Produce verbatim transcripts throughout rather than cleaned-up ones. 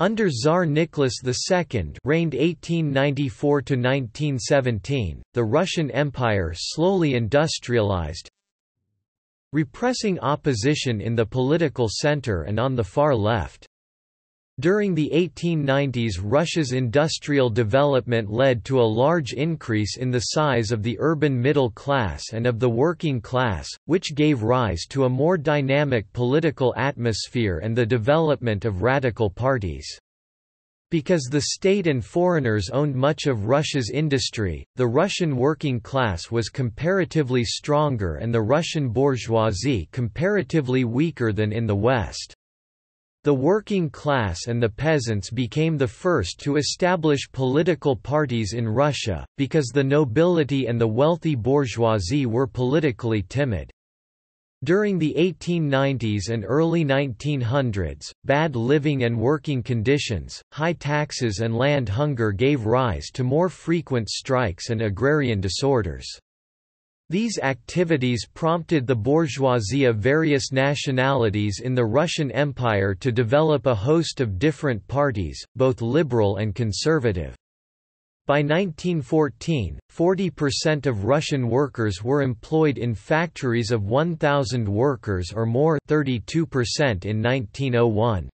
Under Tsar Nicholas the Second reigned eighteen ninety-four to nineteen seventeen, the Russian Empire slowly industrialized, repressing opposition in the political center and on the far left. During the eighteen nineties, Russia's industrial development led to a large increase in the size of the urban middle class and of the working class, which gave rise to a more dynamic political atmosphere and the development of radical parties. Because the state and foreigners owned much of Russia's industry, the Russian working class was comparatively stronger and the Russian bourgeoisie comparatively weaker than in the West. The working class and the peasants became the first to establish political parties in Russia, because the nobility and the wealthy bourgeoisie were politically timid. During the eighteen nineties and early nineteen hundreds, bad living and working conditions, high taxes and land hunger gave rise to more frequent strikes and agrarian disorders. These activities prompted the bourgeoisie of various nationalities in the Russian Empire to develop a host of different parties, both liberal and conservative. By nineteen fourteen, forty percent of Russian workers were employed in factories of one thousand workers or more, thirty-two percent in nineteen oh one.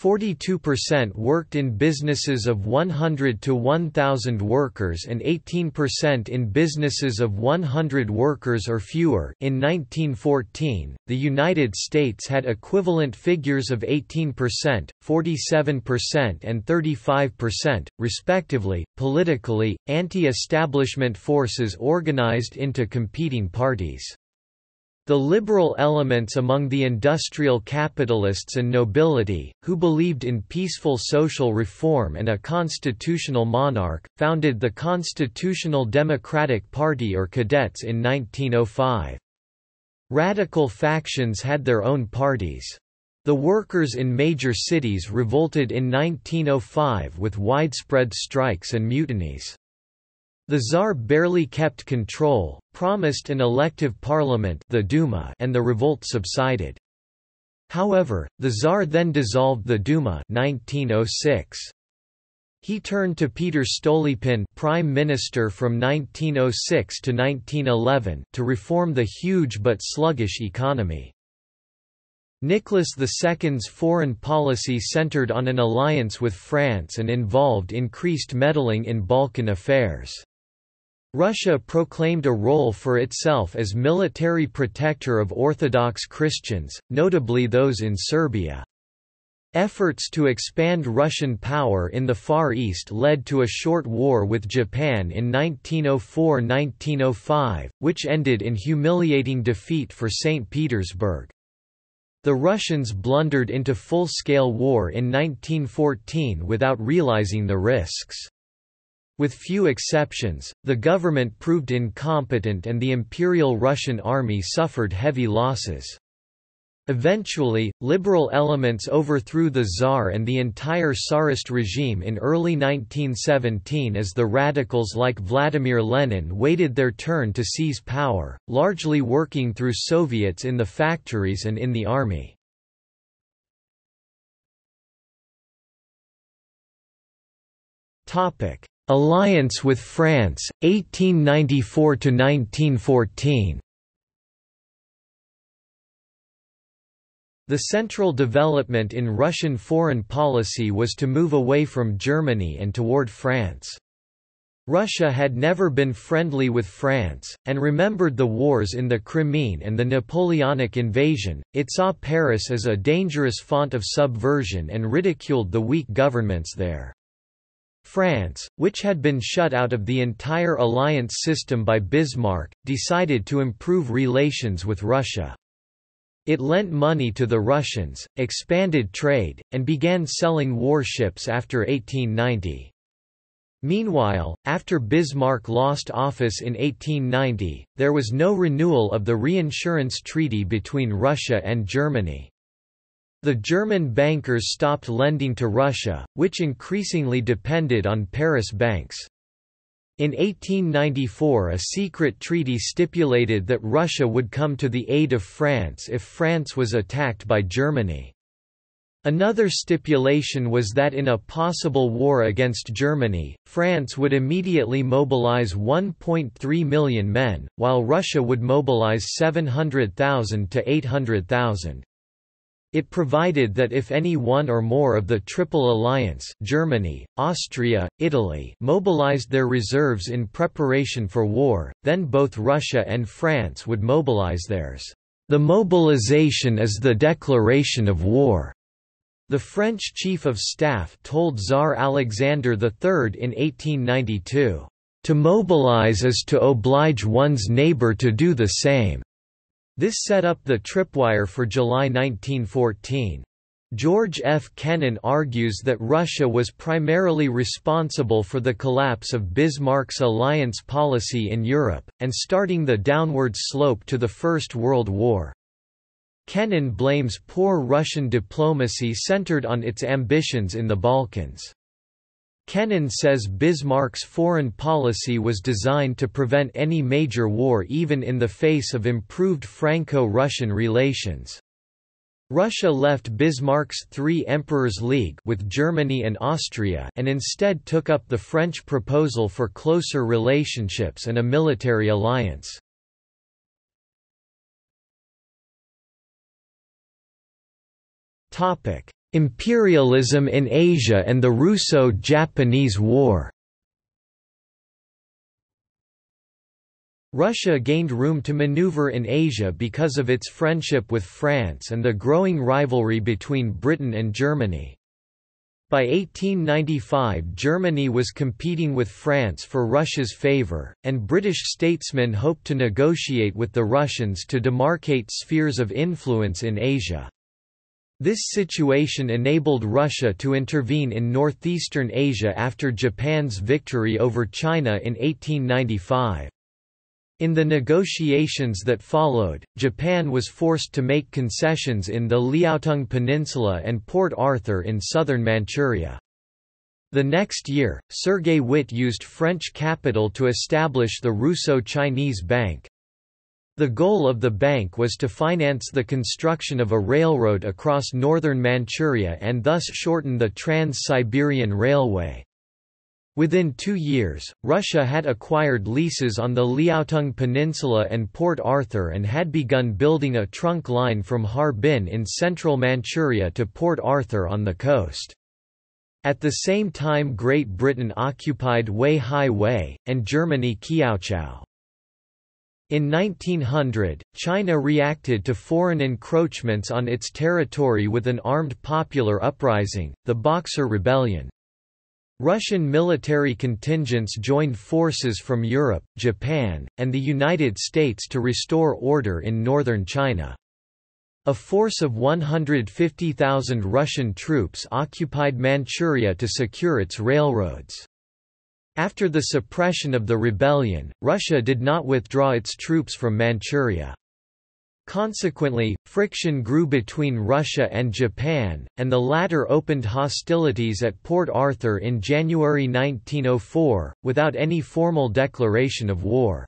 forty-two percent worked in businesses of one hundred to one thousand workers and eighteen percent in businesses of one hundred workers or fewer. In nineteen fourteen, the United States had equivalent figures of eighteen percent, forty-seven percent, and thirty-five percent, respectively. Politically, anti-establishment forces organized into competing parties. The liberal elements among the industrial capitalists and nobility, who believed in peaceful social reform and a constitutional monarch, founded the Constitutional Democratic Party or Cadets in nineteen oh five. Radical factions had their own parties. The workers in major cities revolted in nineteen oh five with widespread strikes and mutinies. The Tsar barely kept control, promised an elective parliament, the Duma, and the revolt subsided. However, the Tsar then dissolved the Duma nineteen oh six. He turned to Peter Stolypin, prime minister from nineteen oh six to nineteen eleven, to reform the huge but sluggish economy. Nicholas the Second's foreign policy centered on an alliance with France and involved increased meddling in Balkan affairs. Russia proclaimed a role for itself as military protector of Orthodox Christians, notably those in Serbia. Efforts to expand Russian power in the Far East led to a short war with Japan in nineteen oh four to nineteen oh five, which ended in humiliating defeat for Saint Petersburg. The Russians blundered into full-scale war in nineteen fourteen without realizing the risks. With few exceptions, the government proved incompetent and the Imperial Russian Army suffered heavy losses. Eventually, liberal elements overthrew the Tsar and the entire Tsarist regime in early nineteen seventeen as the radicals like Vladimir Lenin waited their turn to seize power, largely working through Soviets in the factories and in the army. Alliance with France, eighteen ninety-four to nineteen fourteen. The central development in Russian foreign policy was to move away from Germany and toward France. Russia had never been friendly with France, and remembered the wars in the Crimean and the Napoleonic invasion. It saw Paris as a dangerous font of subversion and ridiculed the weak governments there. France, which had been shut out of the entire alliance system by Bismarck, decided to improve relations with Russia. It lent money to the Russians, expanded trade, and began selling warships after eighteen ninety. Meanwhile, after Bismarck lost office in eighteen ninety, there was no renewal of the Reinsurance Treaty between Russia and Germany. The German bankers stopped lending to Russia, which increasingly depended on Paris banks. In eighteen ninety-four, a secret treaty stipulated that Russia would come to the aid of France if France was attacked by Germany. Another stipulation was that in a possible war against Germany, France would immediately mobilize one point three million men, while Russia would mobilize seven hundred thousand to eight hundred thousand. It provided that if any one or more of the Triple Alliance, Germany, Austria, Italy, mobilized their reserves in preparation for war, then both Russia and France would mobilize theirs. The mobilization is the declaration of war. The French chief of staff told Tsar Alexander the Third in eighteen ninety-two, "To mobilize is to oblige one's neighbor to do the same." This set up the tripwire for July nineteen fourteen. George F. Kennan argues that Russia was primarily responsible for the collapse of Bismarck's alliance policy in Europe, and starting the downward slope to the First World War. Kennan blames poor Russian diplomacy centered on its ambitions in the Balkans. Kennan says Bismarck's foreign policy was designed to prevent any major war even in the face of improved Franco-Russian relations. Russia left Bismarck's Three Emperors' League with Germany and Austria and instead took up the French proposal for closer relationships and a military alliance. Topic: Imperialism in Asia and the Russo-Japanese War. Russia gained room to maneuver in Asia because of its friendship with France and the growing rivalry between Britain and Germany. By eighteen ninety-five, Germany was competing with France for Russia's favor, and British statesmen hoped to negotiate with the Russians to demarcate spheres of influence in Asia. This situation enabled Russia to intervene in northeastern Asia after Japan's victory over China in eighteen ninety-five. In the negotiations that followed, Japan was forced to make concessions in the Liaotung Peninsula and Port Arthur in southern Manchuria. The next year, Sergei Witte used French capital to establish the Russo-Chinese Bank. The goal of the bank was to finance the construction of a railroad across northern Manchuria and thus shorten the Trans-Siberian Railway. Within two years, Russia had acquired leases on the Liaotung Peninsula and Port Arthur and had begun building a trunk line from Harbin in central Manchuria to Port Arthur on the coast. At the same time, Great Britain occupied Weihaiwei, and Germany Kiaochow. In nineteen hundred, China reacted to foreign encroachments on its territory with an armed popular uprising, the Boxer Rebellion. Russian military contingents joined forces from Europe, Japan, and the United States to restore order in northern China. A force of one hundred fifty thousand Russian troops occupied Manchuria to secure its railroads. After the suppression of the rebellion, Russia did not withdraw its troops from Manchuria. Consequently, friction grew between Russia and Japan, and the latter opened hostilities at Port Arthur in January nineteen oh four, without any formal declaration of war.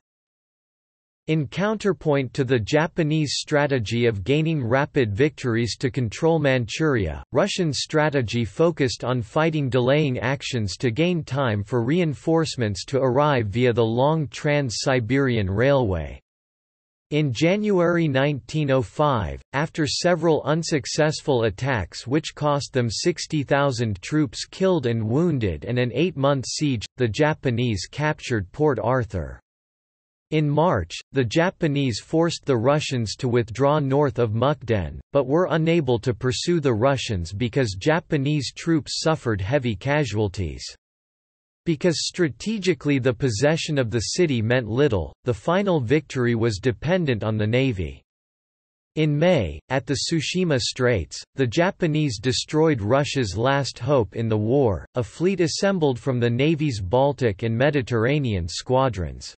In counterpoint to the Japanese strategy of gaining rapid victories to control Manchuria, Russian strategy focused on fighting delaying actions to gain time for reinforcements to arrive via the long Trans-Siberian Railway. In January nineteen oh five, after several unsuccessful attacks which cost them sixty thousand troops killed and wounded and an eight-month siege, the Japanese captured Port Arthur. In March, the Japanese forced the Russians to withdraw north of Mukden, but were unable to pursue the Russians because Japanese troops suffered heavy casualties. Because strategically the possession of the city meant little, the final victory was dependent on the navy. In May, at the Tsushima Straits, the Japanese destroyed Russia's last hope in the war, a fleet assembled from the Navy's Baltic and Mediterranean squadrons.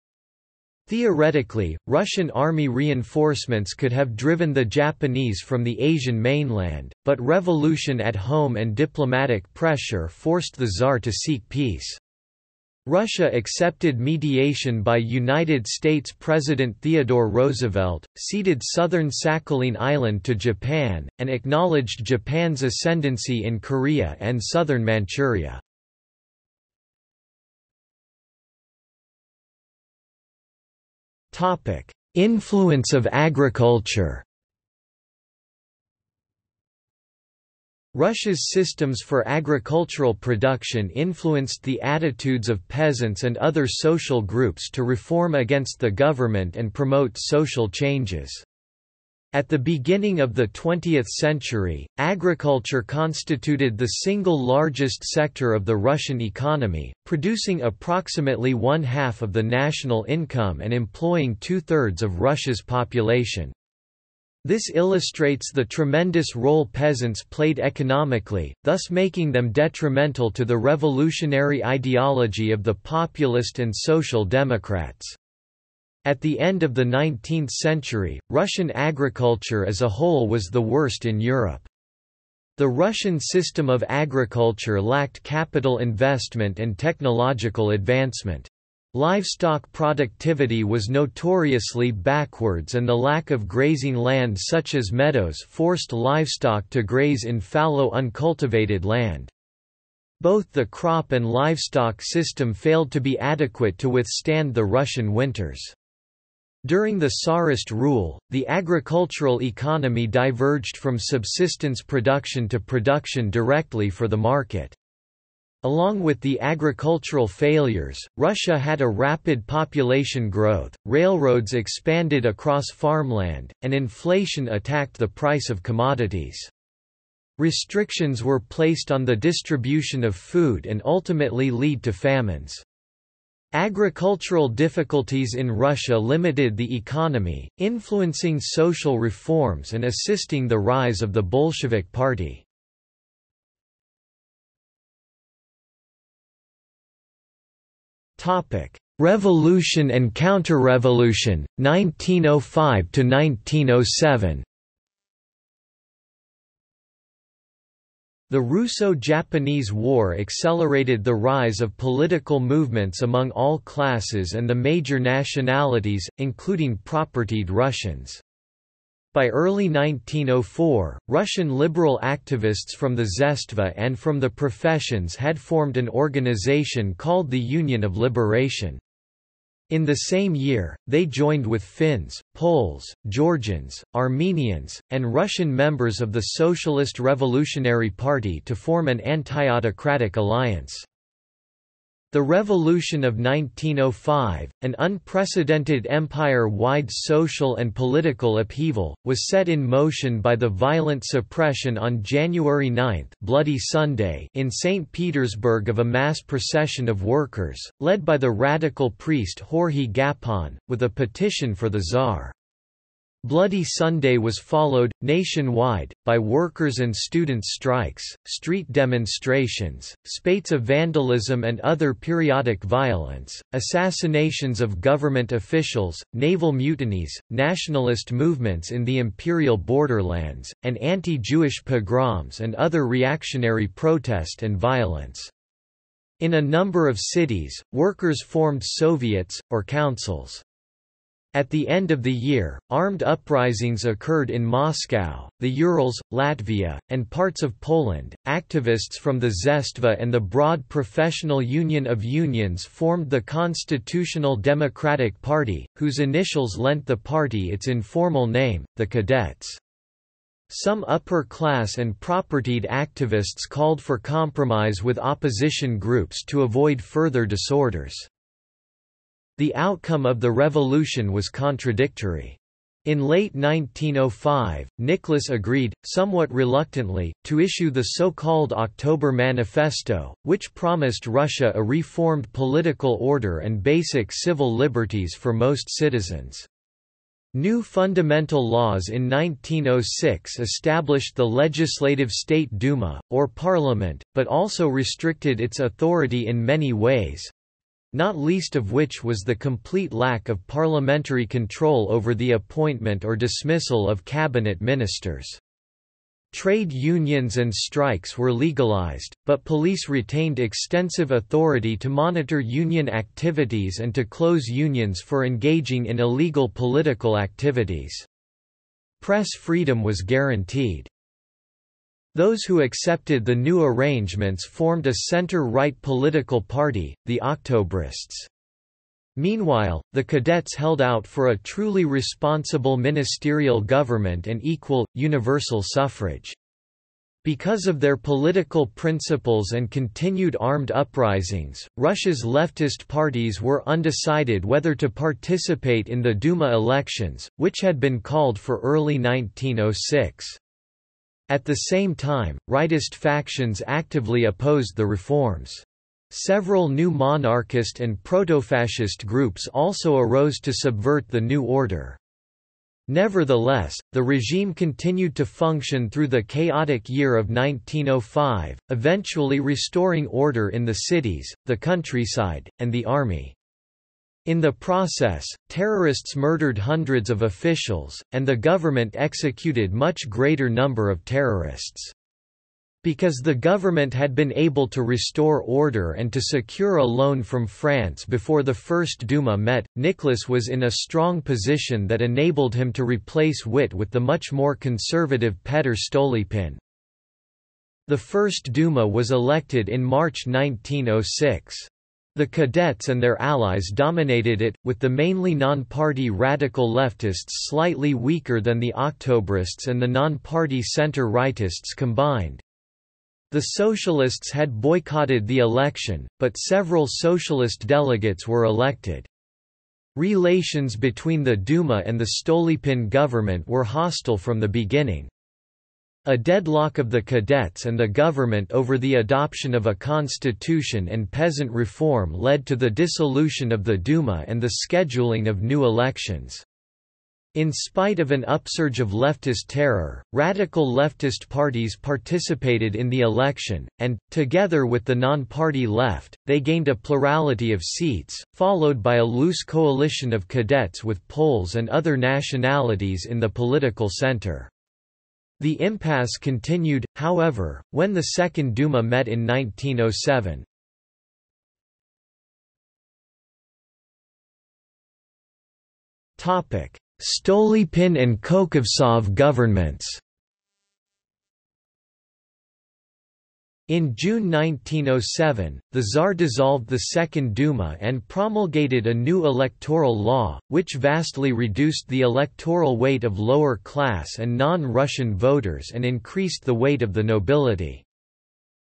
Theoretically, Russian army reinforcements could have driven the Japanese from the Asian mainland, but revolution at home and diplomatic pressure forced the Tsar to seek peace. Russia accepted mediation by United States President Theodore Roosevelt, ceded southern Sakhalin Island to Japan, and acknowledged Japan's ascendancy in Korea and southern Manchuria. Influence of agriculture. Russia's systems for agricultural production influenced the attitudes of peasants and other social groups to reform against the government and promote social changes. At the beginning of the twentieth century, agriculture constituted the single largest sector of the Russian economy, producing approximately one-half of the national income and employing two-thirds of Russia's population. This illustrates the tremendous role peasants played economically, thus making them detrimental to the revolutionary ideology of the populist and social democrats. At the end of the nineteenth century, Russian agriculture as a whole was the worst in Europe. The Russian system of agriculture lacked capital investment and technological advancement. Livestock productivity was notoriously backwards, and the lack of grazing land such as meadows forced livestock to graze in fallow, uncultivated land. Both the crop and livestock system failed to be adequate to withstand the Russian winters. During the Tsarist rule, the agricultural economy diverged from subsistence production to production directly for the market. Along with the agricultural failures, Russia had a rapid population growth, railroads expanded across farmland, and inflation attacked the price of commodities. Restrictions were placed on the distribution of food and ultimately led to famines. Agricultural difficulties in Russia limited the economy, influencing social reforms and assisting the rise of the Bolshevik Party. Topic: Revolution and Counter-Revolution, nineteen oh five to nineteen oh seven. The Russo-Japanese War accelerated the rise of political movements among all classes and the major nationalities, including propertied Russians. By early nineteen oh four, Russian liberal activists from the Zemstva and from the professions had formed an organization called the Union of Liberation. In the same year, they joined with Finns, Poles, Georgians, Armenians, and Russian members of the Socialist Revolutionary Party to form an anti-autocratic alliance. The Revolution of nineteen oh five, an unprecedented empire-wide social and political upheaval, was set in motion by the violent suppression on January ninth, Bloody Sunday, in Saint Petersburg of a mass procession of workers, led by the radical priest Georgy Gapon, with a petition for the Tsar. Bloody Sunday was followed, nationwide, by workers' and students' strikes, street demonstrations, spates of vandalism and other periodic violence, assassinations of government officials, naval mutinies, nationalist movements in the imperial borderlands, and anti-Jewish pogroms and other reactionary protest and violence. In a number of cities, workers formed soviets, or councils. At the end of the year, armed uprisings occurred in Moscow, the Urals, Latvia, and parts of Poland. Activists from the Zemstva and the broad professional union of unions formed the Constitutional Democratic Party, whose initials lent the party its informal name, the Cadets. Some upper-class and propertied activists called for compromise with opposition groups to avoid further disorders. The outcome of the revolution was contradictory. In late nineteen oh five, Nicholas agreed, somewhat reluctantly, to issue the so-called October Manifesto, which promised Russia a reformed political order and basic civil liberties for most citizens. New fundamental laws in nineteen oh six established the legislative State Duma, or parliament, but also restricted its authority in many ways, not least of which was the complete lack of parliamentary control over the appointment or dismissal of cabinet ministers. Trade unions and strikes were legalized, but police retained extensive authority to monitor union activities and to close unions for engaging in illegal political activities. Press freedom was guaranteed. Those who accepted the new arrangements formed a center-right political party, the Octobrists. Meanwhile, the cadets held out for a truly responsible ministerial government and equal, universal suffrage. Because of their political principles and continued armed uprisings, Russia's leftist parties were undecided whether to participate in the Duma elections, which had been called for early nineteen oh six. At the same time, rightist factions actively opposed the reforms. Several new monarchist and proto-fascist groups also arose to subvert the new order. Nevertheless, the regime continued to function through the chaotic year of nineteen oh five, eventually restoring order in the cities, the countryside, and the army. In the process, terrorists murdered hundreds of officials, and the government executed much greater number of terrorists. Because the government had been able to restore order and to secure a loan from France before the First Duma met, Nicholas was in a strong position that enabled him to replace Witt with the much more conservative Peter Stolypin. The First Duma was elected in March nineteen oh six. The cadets and their allies dominated it, with the mainly non-party radical leftists slightly weaker than the Octobrists and the non-party center-rightists combined. The socialists had boycotted the election, but several socialist delegates were elected. Relations between the Duma and the Stolypin government were hostile from the beginning. A deadlock of the cadets and the government over the adoption of a constitution and peasant reform led to the dissolution of the Duma and the scheduling of new elections. In spite of an upsurge of leftist terror, radical leftist parties participated in the election, and, together with the non-party left, they gained a plurality of seats, followed by a loose coalition of cadets with Poles and other nationalities in the political center. The impasse continued, however, when the Second Duma met in nineteen oh seven. Stolypin and Kokovtsov governments. In June nineteen oh seven, the Tsar dissolved the Second Duma and promulgated a new electoral law, which vastly reduced the electoral weight of lower class and non-Russian voters and increased the weight of the nobility.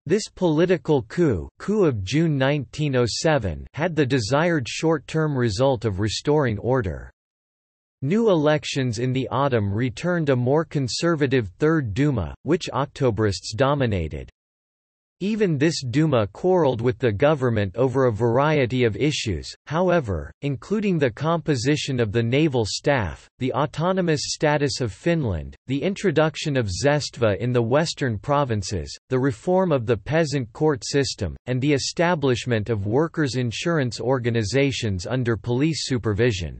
This political coup, coup of June nineteen oh seven, had the desired short-term result of restoring order. New elections in the autumn returned a more conservative Third Duma, which Octobrists dominated. Even this Duma quarreled with the government over a variety of issues, however, including the composition of the naval staff, the autonomous status of Finland, the introduction of Zemstva in the western provinces, the reform of the peasant court system, and the establishment of workers' insurance organizations under police supervision.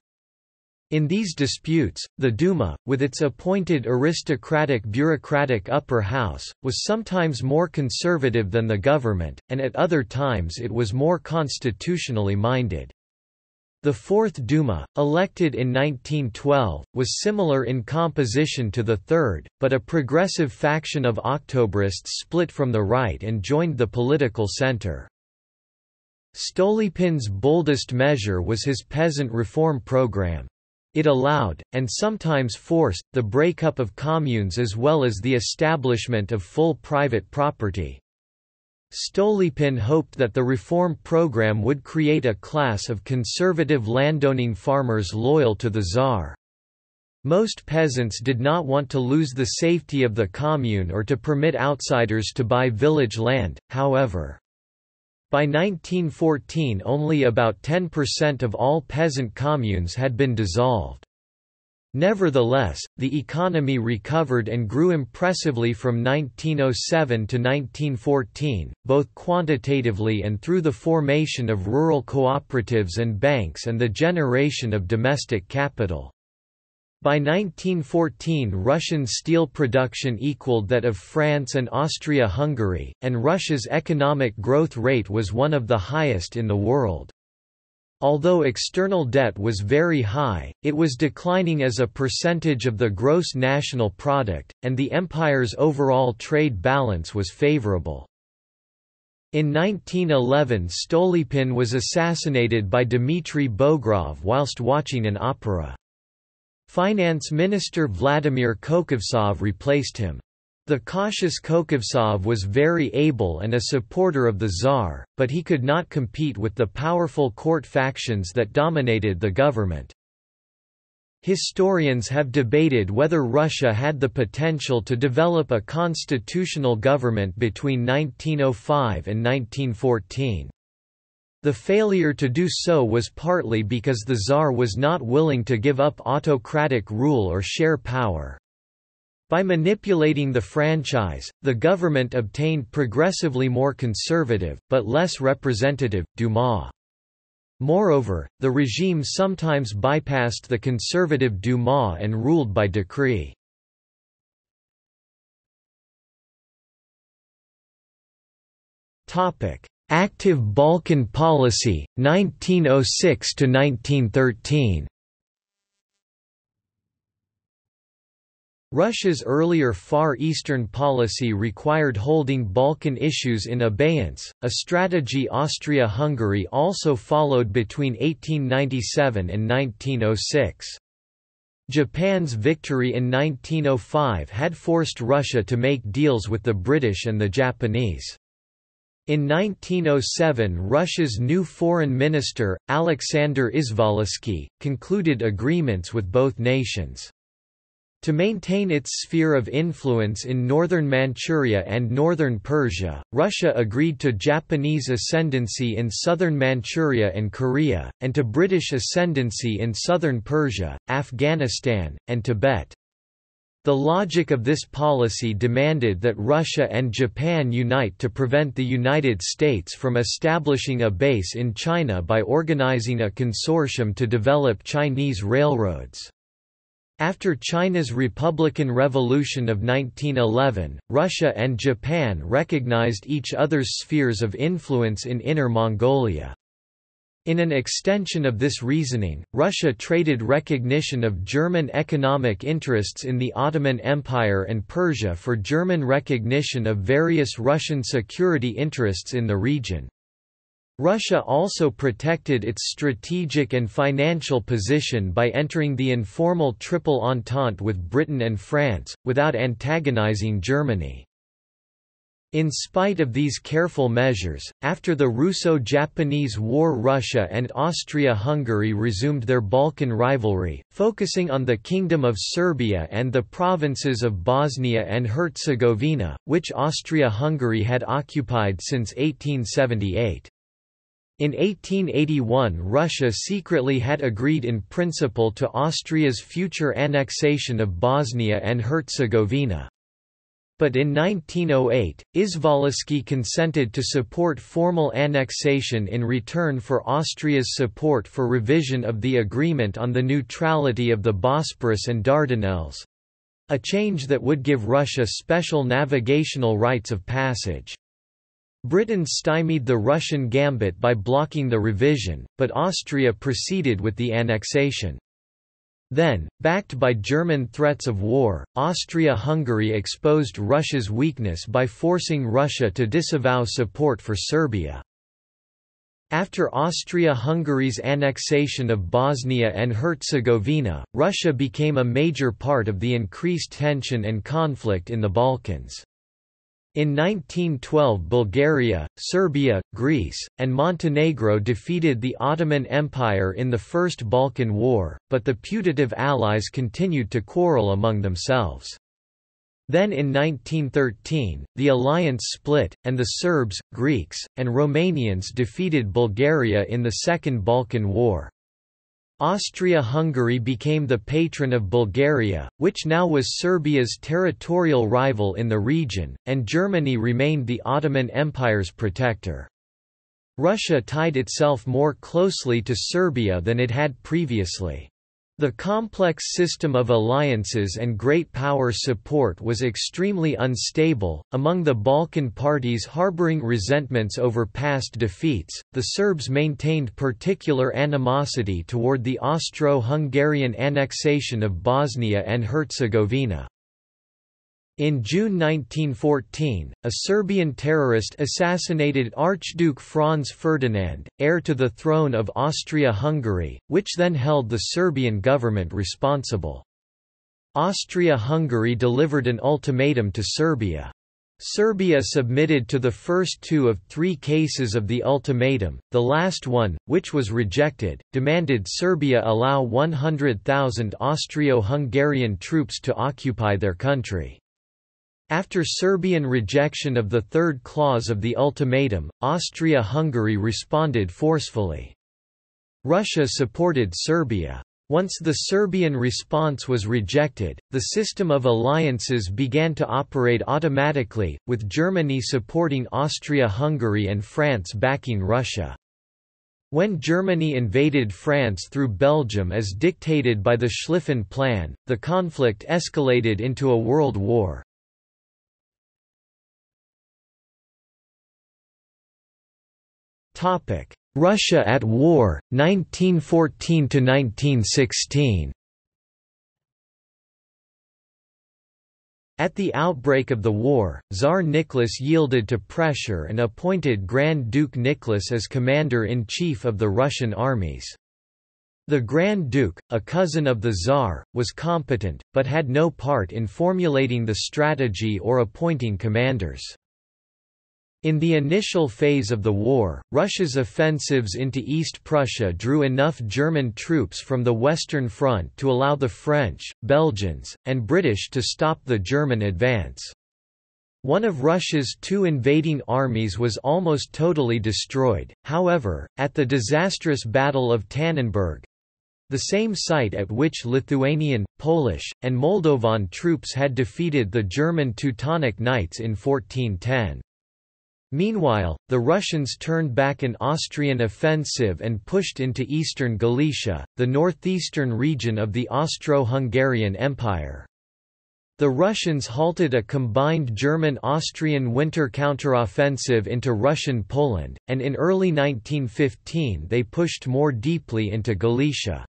In these disputes, the Duma, with its appointed aristocratic bureaucratic upper house, was sometimes more conservative than the government, and at other times it was more constitutionally minded. The Fourth Duma, elected in nineteen twelve, was similar in composition to the Third, but a progressive faction of Octobrists split from the right and joined the political center. Stolypin's boldest measure was his peasant reform program. It allowed, and sometimes forced, the breakup of communes as well as the establishment of full private property. Stolypin hoped that the reform program would create a class of conservative landowning farmers loyal to the Tsar. Most peasants did not want to lose the safety of the commune or to permit outsiders to buy village land, however. By nineteen fourteen, only about ten percent of all peasant communes had been dissolved. Nevertheless, the economy recovered and grew impressively from nineteen oh seven to nineteen fourteen, both quantitatively and through the formation of rural cooperatives and banks and the generation of domestic capital. By nineteen fourteen, Russian steel production equaled that of France and Austria-Hungary, and Russia's economic growth rate was one of the highest in the world. Although external debt was very high, it was declining as a percentage of the gross national product, and the empire's overall trade balance was favorable. In nineteen eleven, Stolypin was assassinated by Dmitry Bogrov whilst watching an opera. Finance Minister Vladimir Kokovtsov replaced him. The cautious Kokovtsov was very able and a supporter of the Tsar, but he could not compete with the powerful court factions that dominated the government. Historians have debated whether Russia had the potential to develop a constitutional government between nineteen oh five and nineteen fourteen. The failure to do so was partly because the Tsar was not willing to give up autocratic rule or share power. By manipulating the franchise, the government obtained progressively more conservative, but less representative, Duma. Moreover, the regime sometimes bypassed the conservative Duma and ruled by decree. Active Balkan policy, nineteen oh six to nineteen thirteen. Russia's earlier Far Eastern policy required holding Balkan issues in abeyance, a strategy Austria-Hungary also followed between eighteen ninety-seven and nineteen oh six. Japan's victory in nineteen oh five had forced Russia to make deals with the British and the Japanese. In nineteen oh seven, Russia's new foreign minister, Alexander Izvolsky, concluded agreements with both nations. To maintain its sphere of influence in northern Manchuria and northern Persia, Russia agreed to Japanese ascendancy in southern Manchuria and Korea, and to British ascendancy in southern Persia, Afghanistan, and Tibet. The logic of this policy demanded that Russia and Japan unite to prevent the United States from establishing a base in China by organizing a consortium to develop Chinese railroads. After China's Republican Revolution of nineteen eleven, Russia and Japan recognized each other's spheres of influence in Inner Mongolia. In an extension of this reasoning, Russia traded recognition of German economic interests in the Ottoman Empire and Persia for German recognition of various Russian security interests in the region. Russia also protected its strategic and financial position by entering the informal Triple Entente with Britain and France, without antagonizing Germany. In spite of these careful measures, after the Russo-Japanese War, Russia and Austria-Hungary resumed their Balkan rivalry, focusing on the Kingdom of Serbia and the provinces of Bosnia and Herzegovina, which Austria-Hungary had occupied since eighteen seventy-eight. In eighteen eighty-one, Russia secretly had agreed in principle to Austria's future annexation of Bosnia and Herzegovina. But in nineteen oh eight, Izvolsky consented to support formal annexation in return for Austria's support for revision of the agreement on the neutrality of the Bosporus and Dardanelles, a change that would give Russia special navigational rights of passage. Britain stymied the Russian gambit by blocking the revision, but Austria proceeded with the annexation. Then, backed by German threats of war, Austria-Hungary exposed Russia's weakness by forcing Russia to disavow support for Serbia. After Austria-Hungary's annexation of Bosnia and Herzegovina, Russia became a major part of the increased tension and conflict in the Balkans. In nineteen twelve, Bulgaria, Serbia, Greece, and Montenegro defeated the Ottoman Empire in the First Balkan War, but the putative allies continued to quarrel among themselves. Then in nineteen thirteen, the alliance split, and the Serbs, Greeks, and Romanians defeated Bulgaria in the Second Balkan War. Austria-Hungary became the patron of Bulgaria, which now was Serbia's territorial rival in the region, and Germany remained the Ottoman Empire's protector. Russia tied itself more closely to Serbia than it had previously. The complex system of alliances and great power support was extremely unstable. Among the Balkan parties harboring resentments over past defeats, the Serbs maintained particular animosity toward the Austro-Hungarian annexation of Bosnia and Herzegovina. In June nineteen fourteen, a Serbian terrorist assassinated Archduke Franz Ferdinand, heir to the throne of Austria-Hungary, which then held the Serbian government responsible. Austria-Hungary delivered an ultimatum to Serbia. Serbia submitted to the first two of three cases of the ultimatum. The last one, which was rejected, demanded Serbia allow one hundred thousand Austro-Hungarian troops to occupy their country. After Serbian rejection of the third clause of the ultimatum, Austria-Hungary responded forcefully. Russia supported Serbia. Once the Serbian response was rejected, the system of alliances began to operate automatically, with Germany supporting Austria-Hungary and France backing Russia. When Germany invaded France through Belgium as dictated by the Schlieffen Plan, the conflict escalated into a world war. Russia at War, nineteen fourteen to nineteen sixteen. At the outbreak of the war, Tsar Nicholas yielded to pressure and appointed Grand Duke Nicholas as commander-in-chief of the Russian armies. The Grand Duke, a cousin of the Tsar, was competent, but had no part in formulating the strategy or appointing commanders. In the initial phase of the war, Russia's offensives into East Prussia drew enough German troops from the Western Front to allow the French, Belgians, and British to stop the German advance. One of Russia's two invading armies was almost totally destroyed, however, at the disastrous Battle of Tannenberg—the same site at which Lithuanian, Polish, and Moldovan troops had defeated the German Teutonic Knights in fourteen ten. Meanwhile, the Russians turned back an Austrian offensive and pushed into eastern Galicia, the northeastern region of the Austro-Hungarian Empire. The Russians halted a combined German-Austrian winter counteroffensive into Russian Poland, and in early nineteen fifteen they pushed more deeply into Galicia.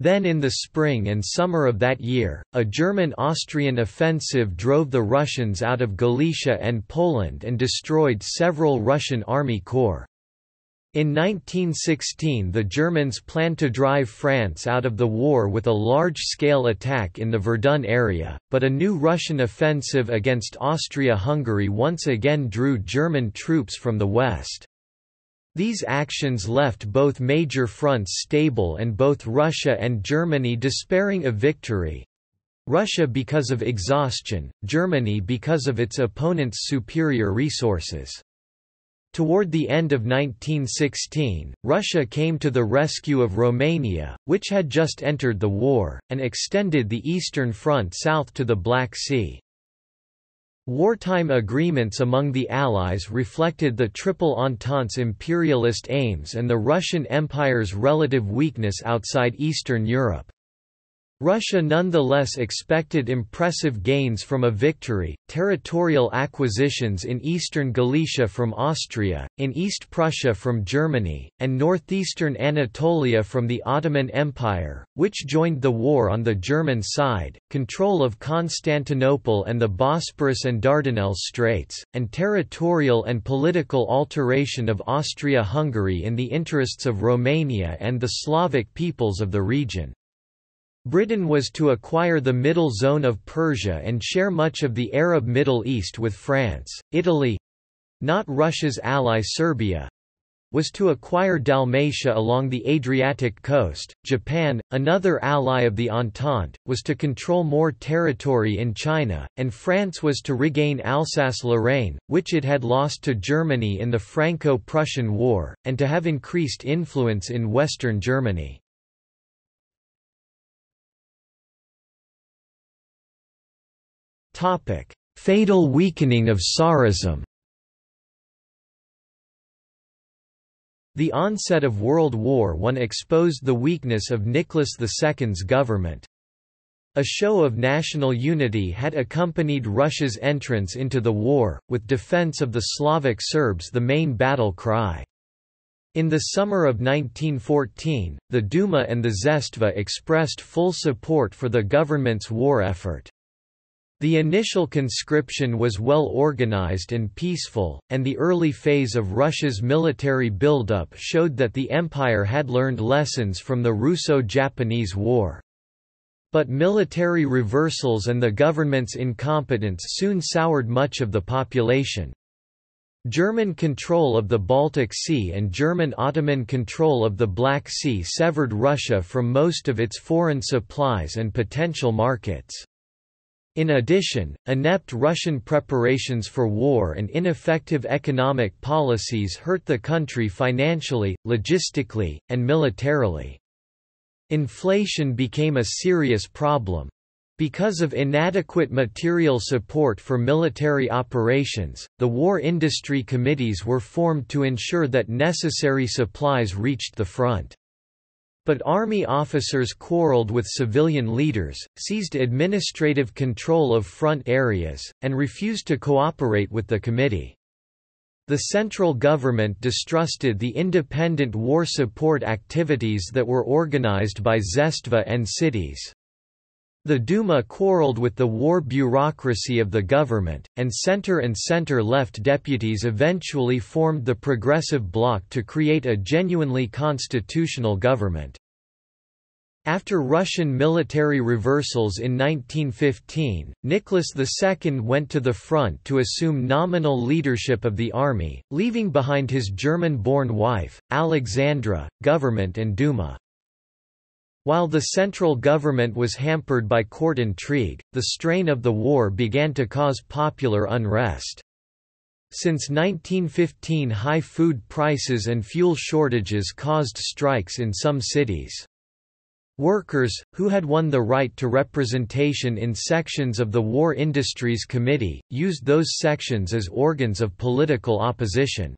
Then in the spring and summer of that year, a German-Austrian offensive drove the Russians out of Galicia and Poland and destroyed several Russian army corps. In nineteen sixteen the Germans planned to drive France out of the war with a large-scale attack in the Verdun area, but a new Russian offensive against Austria-Hungary once again drew German troops from the west. These actions left both major fronts stable and both Russia and Germany despairing of victory. Russia because of exhaustion, Germany because of its opponents' superior resources. Toward the end of nineteen sixteen, Russia came to the rescue of Romania, which had just entered the war, and extended the Eastern Front south to the Black Sea. Wartime agreements among the Allies reflected the Triple Entente's imperialist aims and the Russian Empire's relative weakness outside Eastern Europe. Russia nonetheless expected impressive gains from a victory, territorial acquisitions in eastern Galicia from Austria, in East Prussia from Germany, and northeastern Anatolia from the Ottoman Empire, which joined the war on the German side, control of Constantinople and the Bosporus and Dardanelles Straits, and territorial and political alteration of Austria-Hungary in the interests of Romania and the Slavic peoples of the region. Britain was to acquire the middle zone of Persia and share much of the Arab Middle East with France. Italy—not Russia's ally Serbia—was to acquire Dalmatia along the Adriatic coast. Japan, another ally of the Entente, was to control more territory in China, and France was to regain Alsace-Lorraine, which it had lost to Germany in the Franco-Prussian War, and to have increased influence in Western Germany. Topic: Fatal weakening of Tsarism. The onset of World War One exposed the weakness of Nicholas the Second's government. A show of national unity had accompanied Russia's entrance into the war, with defense of the Slavic Serbs the main battle cry. In the summer of nineteen fourteen, the Duma and the Zemstva expressed full support for the government's war effort. The initial conscription was well organized and peaceful, and the early phase of Russia's military buildup showed that the empire had learned lessons from the Russo-Japanese War. But military reversals and the government's incompetence soon soured much of the population. German control of the Baltic Sea and German-Ottoman control of the Black Sea severed Russia from most of its foreign supplies and potential markets. In addition, inept Russian preparations for war and ineffective economic policies hurt the country financially, logistically, and militarily. Inflation became a serious problem. Because of inadequate material support for military operations, the war industry committees were formed to ensure that necessary supplies reached the front. But army officers quarreled with civilian leaders, seized administrative control of front areas, and refused to cooperate with the committee. The central government distrusted the independent war support activities that were organized by Zemstva and cities. The Duma quarreled with the war bureaucracy of the government, and center and center-left deputies eventually formed the Progressive Bloc to create a genuinely constitutional government. After Russian military reversals in nineteen fifteen, Nicholas the Second went to the front to assume nominal leadership of the army, leaving behind his German-born wife, Alexandra, government and Duma. While the central government was hampered by court intrigue, the strain of the war began to cause popular unrest. Since nineteen fifteen, high food prices and fuel shortages caused strikes in some cities. Workers, who had won the right to representation in sections of the War Industries Committee, used those sections as organs of political opposition.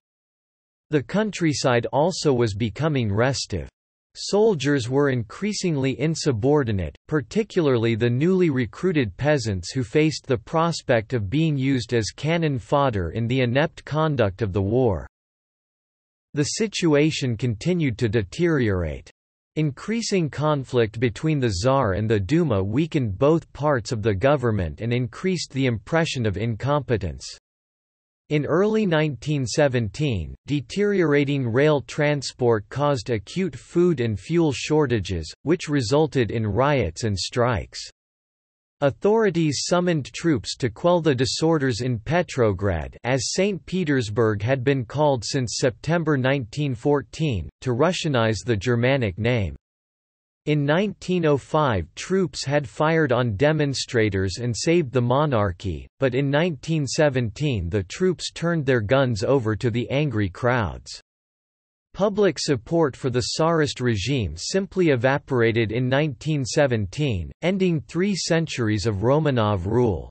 The countryside also was becoming restive. Soldiers were increasingly insubordinate, particularly the newly recruited peasants who faced the prospect of being used as cannon fodder in the inept conduct of the war. The situation continued to deteriorate. Increasing conflict between the Tsar and the Duma weakened both parts of the government and increased the impression of incompetence. In early nineteen seventeen, deteriorating rail transport caused acute food and fuel shortages, which resulted in riots and strikes. Authorities summoned troops to quell the disorders in Petrograd, as Saint Petersburg had been called since September nineteen fourteen, to Russianize the Germanic name. In nineteen oh five, troops had fired on demonstrators and saved the monarchy, but in nineteen seventeen the troops turned their guns over to the angry crowds. Public support for the Tsarist regime simply evaporated in nineteen seventeen, ending three centuries of Romanov rule.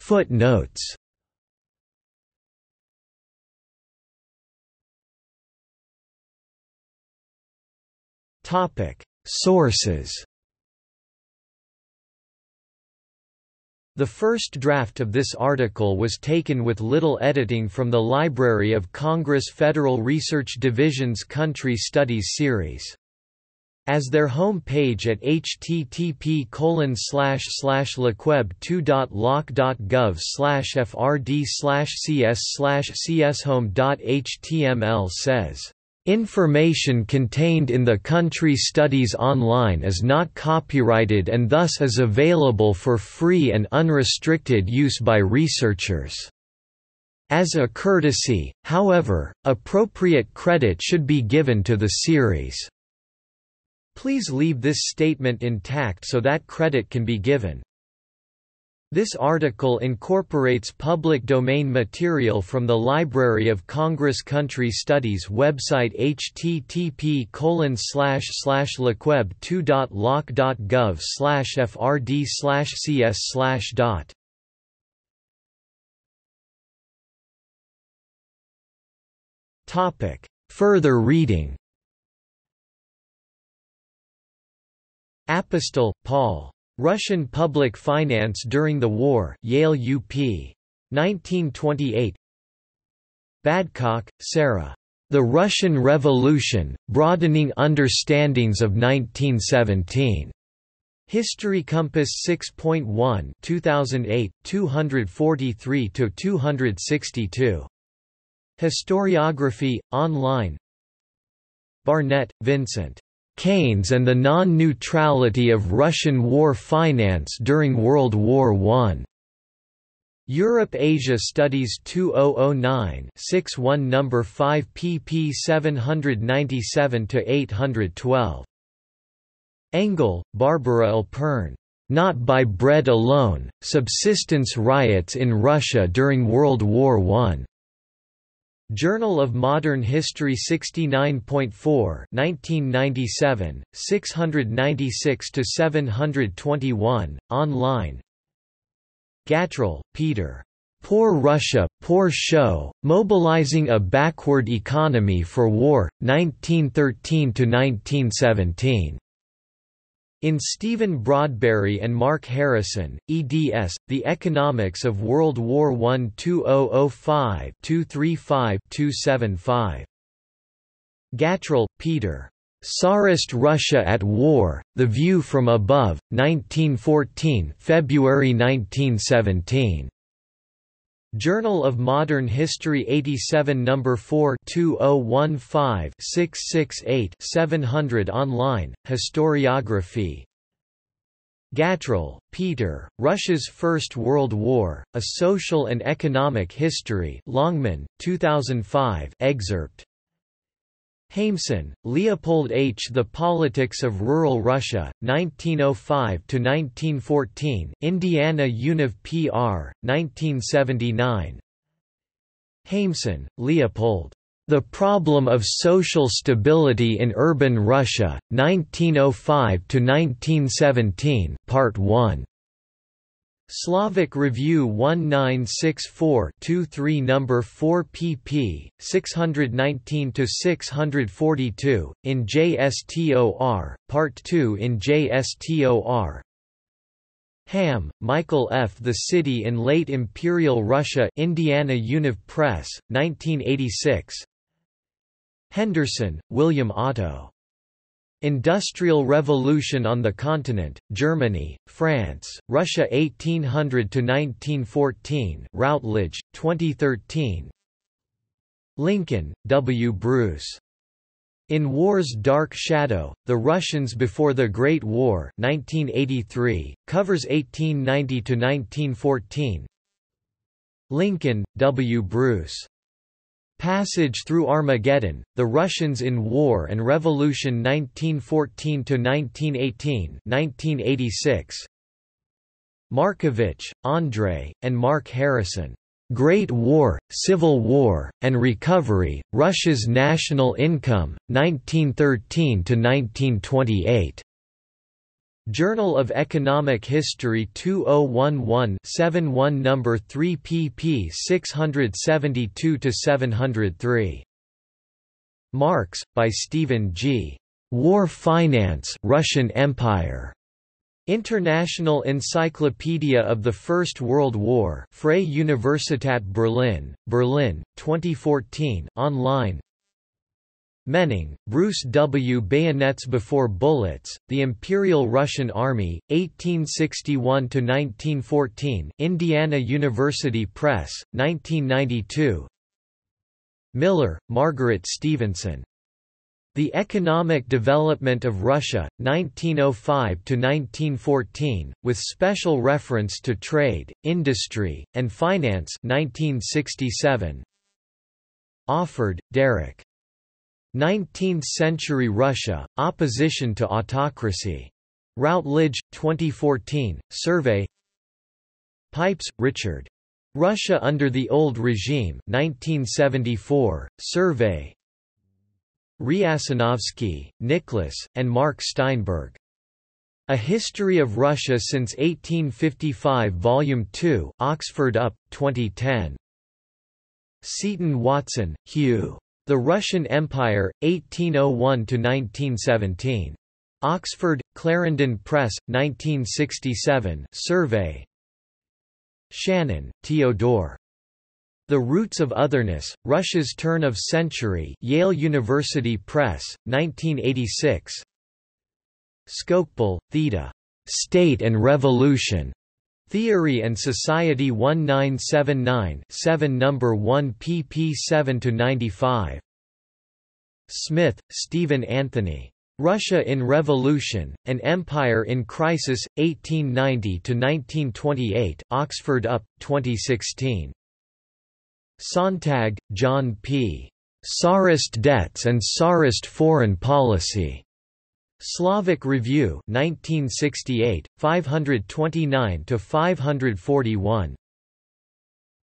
Footnotes. Topic: Sources. The first draft of this article was taken with little editing from the Library of Congress Federal Research Division's Country Studies series. As their home page at h t t p colon slash slash leqeb two dot loc dot gov slash f r d slash c s slash c s home dot h t m l says, "Information contained in the Country Studies Online is not copyrighted and thus is available for free and unrestricted use by researchers. As a courtesy, however, appropriate credit should be given to the series." Please leave this statement intact so that credit can be given. This article incorporates public domain material from the Library of Congress Country Studies website h t t p colon slash slash leqeb two dot loc dot gov slash f r d slash c s slash dot Topic: Further reading. Apostol, Paul. Russian Public Finance During the War. Yale U P. nineteen twenty-eight. Badcock, Sarah. The Russian Revolution, Broadening Understandings of nineteen seventeen. History Compass six point one, two thousand eight, two forty-three to two sixty-two. Historiography, online. Barnett, Vincent. Keynes and the Non-Neutrality of Russian War Finance During World War One. Europe-Asia Studies two thousand nine sixty-one number five pp seven ninety-seven to eight twelve. Engel, Barbara L. Pern. Not by Bread Alone, Subsistence Riots in Russia During World War One. Journal of Modern History sixty-nine point four nineteen ninety-seven, six ninety-six to seven twenty-one, online. Gattrell, Peter. Poor Russia, Poor Show, Mobilizing a Backward Economy for War, nineteen thirteen to nineteen seventeen. In Stephen Broadberry and Mark Harrison, eds. The Economics of World War One two thousand five two thirty-five to two seventy-five. Gattrell, Peter. Tsarist Russia at War, The View from Above, nineteen fourteen February nineteen seventeen. Journal of Modern History eighty-seven number four two thousand fifteen six sixty-eight seven hundred online, historiography. Gattrell, Peter, Russia's First World War, A Social and Economic History, Longman, two thousand five excerpt. Hameson, Leopold H. The Politics of Rural Russia, nineteen oh five to nineteen fourteen, Indiana Univ P R, nineteen seventy-nine. Hameson, Leopold. The Problem of Social Stability in Urban Russia, nineteen oh five to nineteen seventeen, Part one. Slavic Review nineteen sixty-four twenty-three number four pp six nineteen to six forty-two in J S T O R Part two in J S T O R. Ham, Michael F. The City in Late Imperial Russia, Indiana Univ Press, nineteen eighty-six. Henderson, William Otto. Industrial Revolution on the Continent, Germany, France, Russia eighteen hundred to nineteen fourteen, Routledge, twenty thirteen. Lincoln, W. Bruce. In War's Dark Shadow, The Russians Before the Great War, nineteen eighty-three, covers eighteen ninety to nineteen fourteen. Lincoln, W. Bruce. Passage Through Armageddon, The Russians in War and Revolution nineteen fourteen to nineteen eighteen, nineteen eighty-six. Markovich, Andrei, and Mark Harrison. Great War, Civil War, and Recovery, Russia's National Income, nineteen thirteen to nineteen twenty-eight. Journal of Economic History two thousand eleven seventy-one number three pp six seventy-two to seven oh three. Marx, by Stephen G. War Finance, Russian Empire. International Encyclopedia of the First World War, Freie Universität Berlin, Berlin, twenty fourteen, online. Menning, Bruce W. Bayonets Before Bullets, The Imperial Russian Army, eighteen sixty-one to nineteen fourteen, Indiana University Press, nineteen ninety-two. Miller, Margaret Stevenson. The Economic Development of Russia, nineteen oh five to nineteen fourteen, with special reference to trade, industry, and finance, nineteen sixty-seven. Offord, Derek. nineteenth century Russia, Opposition to Autocracy. Routledge, twenty fourteen, survey. Pipes, Richard. Russia Under the Old Regime, nineteen seventy-four, survey. Ryasinovsky, Nicholas, and Mark Steinberg. A History of Russia Since eighteen fifty-five Volume two, Oxford U P, twenty ten. Seton Watson, Hugh. The Russian Empire, eighteen oh one to nineteen seventeen. Oxford, Clarendon Press, nineteen sixty-seven, survey. Shannon, Theodore. The Roots of Otherness, Russia's Turn of Century, Yale University Press, nineteen eighty-six. Skocpol, Theda. State and Revolution. Theory and Society nineteen seventy-nine seven number one pp seven to ninety-five. Smith, Stephen Anthony. Russia in Revolution, An Empire in Crisis, eighteen ninety to nineteen twenty-eight, Oxford U P, twenty sixteen. Sontag, John P. Tsarist Debts and Tsarist Foreign Policy. Slavic Review, nineteen sixty-eight, five twenty-nine to five forty-one.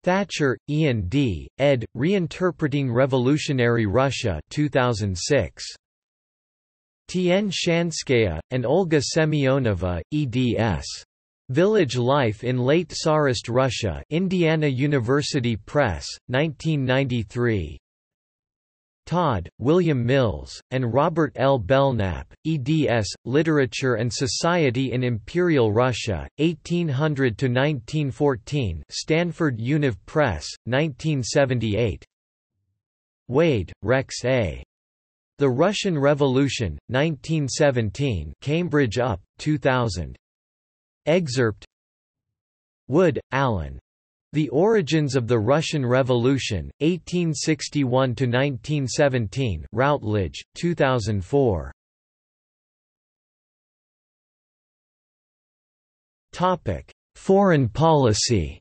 Thatcher, Ian D., ed., Reinterpreting Revolutionary Russia, two thousand six. Tien Shanskaya, and Olga Semyonova, eds. Village Life in Late Tsarist Russia, Indiana University Press, nineteen ninety-three. Todd, William Mills, and Robert L. Belknap, eds. Literature and Society in Imperial Russia, eighteen hundred to nineteen fourteen, Stanford Univ Press, nineteen seventy-eight. Wade, Rex A. The Russian Revolution, nineteen seventeen, Cambridge U P, two thousand. Excerpt. Wood, Allen. The Origins of the Russian Revolution, eighteen sixty-one to nineteen seventeen, Routledge, two thousand four. Topic: Foreign Policy.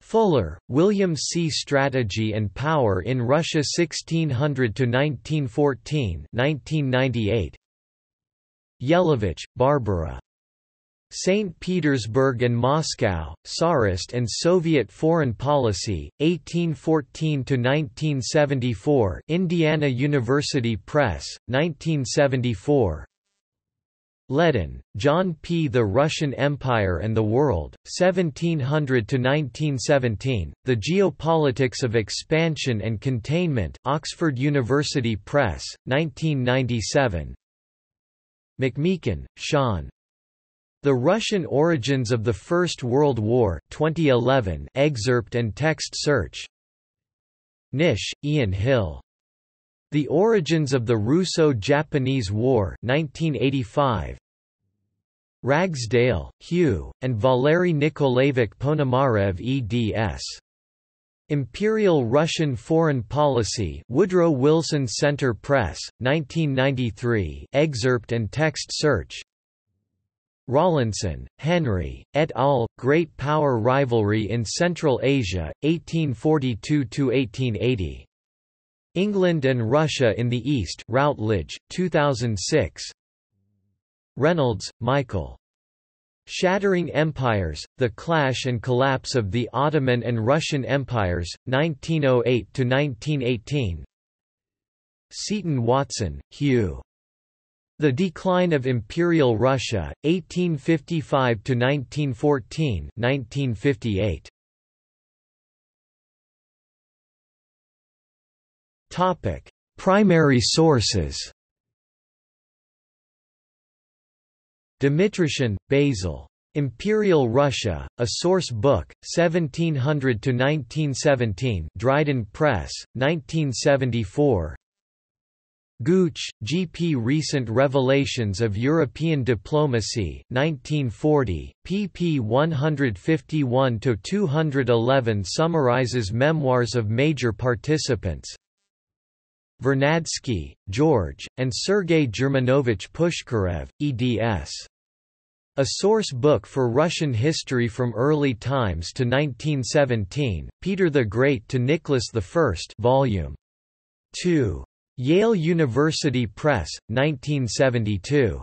Fuller, William C. Strategy and Power in Russia sixteen hundred to nineteen fourteen, nineteen ninety-eight. Yelovich, Barbara. Saint Petersburg and Moscow, Tsarist and Soviet Foreign Policy, eighteen fourteen to nineteen seventy-four, Indiana University Press, nineteen seventy-four. Ledin, John P. The Russian Empire and the World, seventeen hundred to nineteen seventeen, The Geopolitics of Expansion and Containment, Oxford University Press, nineteen ninety-seven. McMeekin, Sean. The Russian Origins of the First World War, twenty eleven, excerpt and text search. Nish, Ian Hill. The Origins of the Russo-Japanese War, nineteen eighty-five. Ragsdale, Hugh, and Valery Nikolaevich Ponomarev eds. Imperial Russian Foreign Policy, Woodrow Wilson Center Press, nineteen ninety-three, excerpt and text search. Rawlinson, Henry, et al., Great Power Rivalry in Central Asia, eighteen forty-two to eighteen eighty. England and Russia in the East, Routledge, two thousand six. Reynolds, Michael. Shattering Empires, The Clash and Collapse of the Ottoman and Russian Empires, nineteen oh eight to nineteen eighteen. Seton Watson, Hugh. The Decline of Imperial Russia, eighteen fifty-five to nineteen fourteen, nineteen fifty-eight. Topic: Primary sources. Dmitroshin, Basil. Imperial Russia: A Source Book, seventeen hundred to nineteen seventeen, Dryden Press, nineteen seventy-four. Gooch, G P Recent Revelations of European Diplomacy, nineteen forty, pp one fifty-one to two eleven, summarizes memoirs of major participants. Vernadsky, George, and Sergei Germanovich Pushkarev, eds. A Source Book for Russian History from Early Times to nineteen seventeen, Peter the Great to Nicholas the First, Volume two. Yale University Press, nineteen seventy-two.